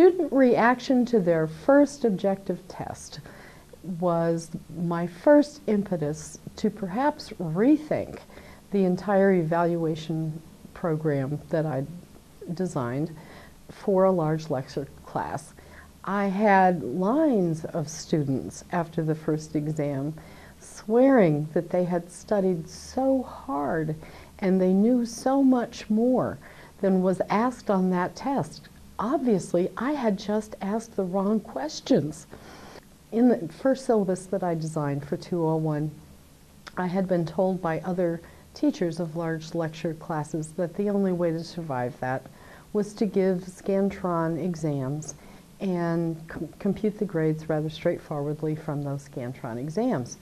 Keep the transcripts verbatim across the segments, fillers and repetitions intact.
student reaction to their first objective test was my first impetus to perhaps rethink the entire evaluation program that I designed for a large lecture class. I had lines of students after the first exam swearing that they had studied so hard and they knew so much more than was asked on that test. Obviously, I had just asked the wrong questions. In the first syllabus that I designed for two oh one, I had been told by other teachers of large lecture classes that the only way to survive that was to give Scantron exams and com compute the grades rather straightforwardly from those Scantron exams,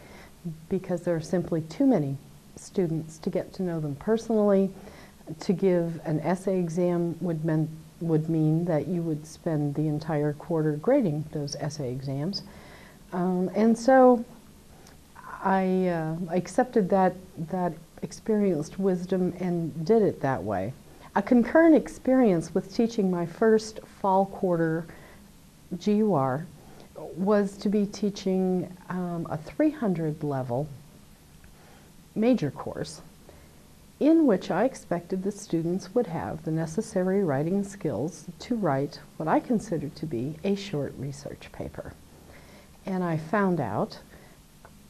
because there are simply too many students to get to know them personally. To give an essay exam would mean would mean that you would spend the entire quarter grading those essay exams. Um, and so I uh, accepted that, that experienced wisdom and did it that way. A concurrent experience with teaching my first fall quarter G U R was to be teaching um, a three hundred level major course, in which I expected the students would have the necessary writing skills to write what I considered to be a short research paper. And I found out,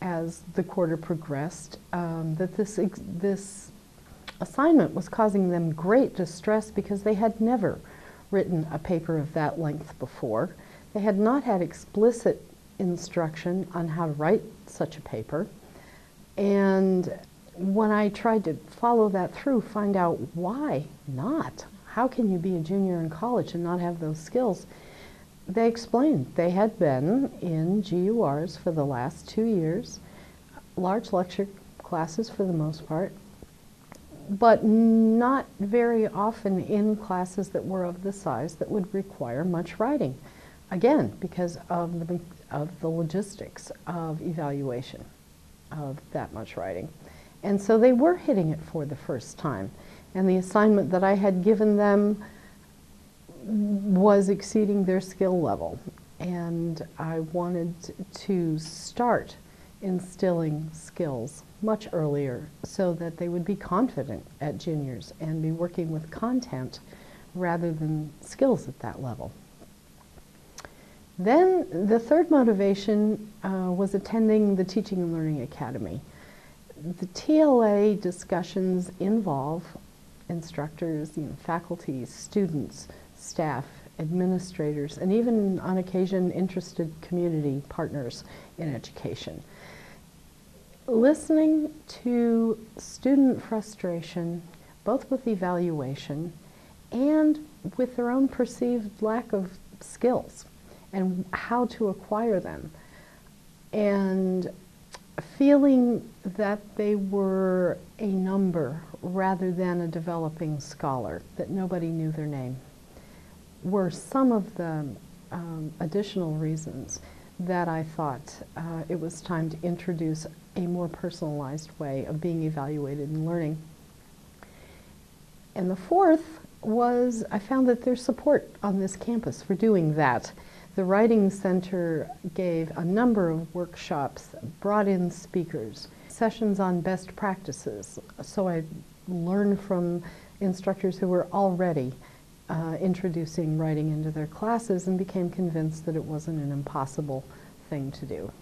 as the quarter progressed, um, that this, ex this assignment was causing them great distress because they had never written a paper of that length before. They had not had explicit instruction on how to write such a paper. And when I tried to follow that through, find out why not? How can you be a junior in college and not have those skills? They explained they had been in G U Rs for the last two years, large lecture classes for the most part, but not very often in classes that were of the size that would require much writing, again, because of the, of the logistics of evaluation of that much writing. And so they were hitting it for the first time. And the assignment that I had given them was exceeding their skill level. And I wanted to start instilling skills much earlier so that they would be confident at juniors and be working with content rather than skills at that level. Then the third motivation uh, was attending the Teaching and Learning Academy. The T L A discussions involve instructors, you know, faculty, students, staff, administrators, and even on occasion interested community partners in education. Listening to student frustration, both with evaluation and with their own perceived lack of skills and how to acquire them, and feeling that they were a number rather than a developing scholar, that nobody knew their name, were some of the um, additional reasons that I thought uh, it was time to introduce a more personalized way of being evaluated and learning. And the fourth was I found that there's support on this campus for doing that. The Writing Center gave a number of workshops, brought in speakers, sessions on best practices, so I learned from instructors who were already uh, introducing writing into their classes and became convinced that it wasn't an impossible thing to do.